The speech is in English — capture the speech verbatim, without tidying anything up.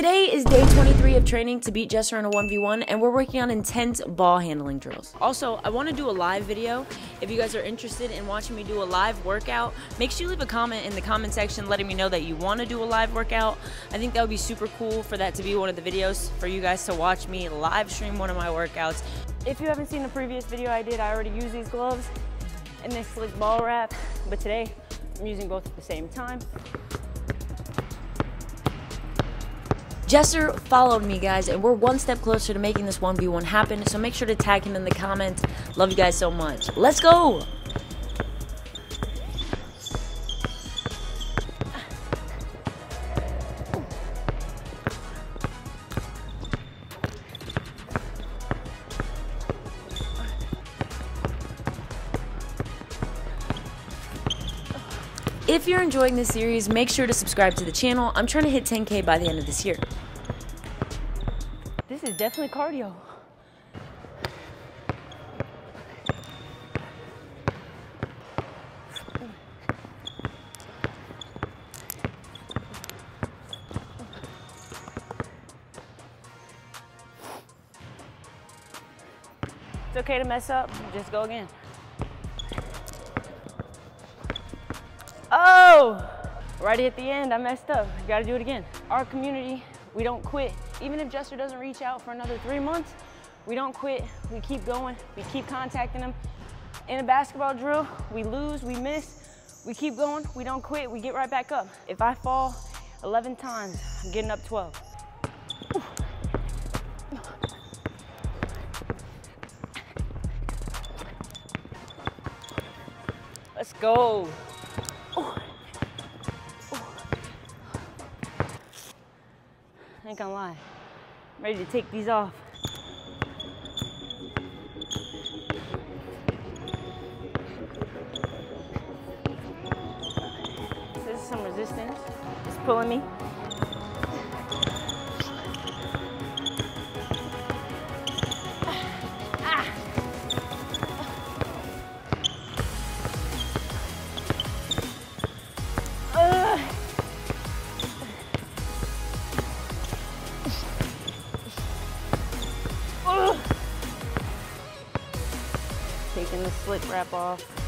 Today is day twenty-three of training to beat Jesser in a one v one, and we're working on intense ball handling drills. Also, I want to do a live video. If you guys are interested in watching me do a live workout, make sure you leave a comment in the comment section letting me know that you want to do a live workout. I think that would be super cool for that to be one of the videos for you guys to watch me live stream one of my workouts. If you haven't seen the previous video I did, I already used these gloves and this slick ball wrap, but today I'm using both at the same time. Jesser followed me, guys, and we're one step closer to making this one v one happen, so make sure to tag him in the comments. Love you guys so much. Let's go! If you're enjoying this series, make sure to subscribe to the channel. I'm trying to hit ten K by the end of this year. This is definitely cardio. It's okay to mess up, just go again. Oh, right at the end, I messed up. Gotta do it again. Our community, we don't quit. Even if Jesser doesn't reach out for another three months, we don't quit. We keep going. We keep contacting them. In a basketball drill, we lose, we miss. We keep going. We don't quit. We get right back up. If I fall eleven times, I'm getting up twelve. Ooh. Let's go. I ain't gonna lie, I'm ready to take these off. This is some resistance, it's pulling me. Taking the slick wrap off.